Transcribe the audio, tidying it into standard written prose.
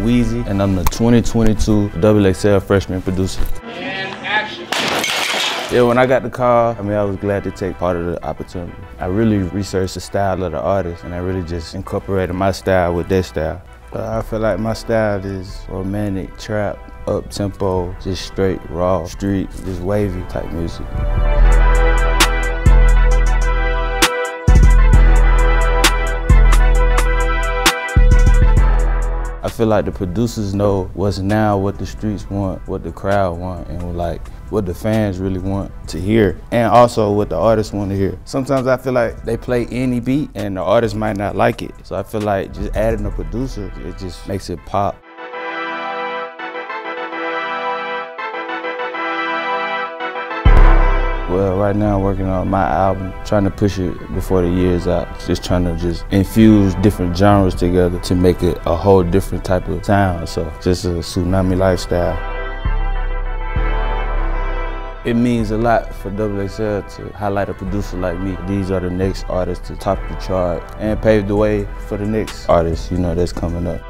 Weezy, and I'm the 2022 XXL Freshman Producer. And action. Yeah, when I got the call, I was glad to take part of the opportunity. I really researched the style of the artist, and I really just incorporated my style with their style. I feel like my style is romantic, trap, up-tempo, just straight, raw, street, just wavy type music. I feel like the producers know what's now, what the streets want, what the crowd want, and like what the fans really want to hear, and also what the artists want to hear. Sometimes I feel like they play any beat and the artist might not like it. So I feel like just adding a producer, it just makes it pop. Well, right now I'm working on my album, trying to push it before the year's out. Just trying to just infuse different genres together to make it a whole different type of sound. So just a tsunami lifestyle. It means a lot for XXL to highlight a producer like me. These are the next artists to top the chart and pave the way for the next artist, you know, that's coming up.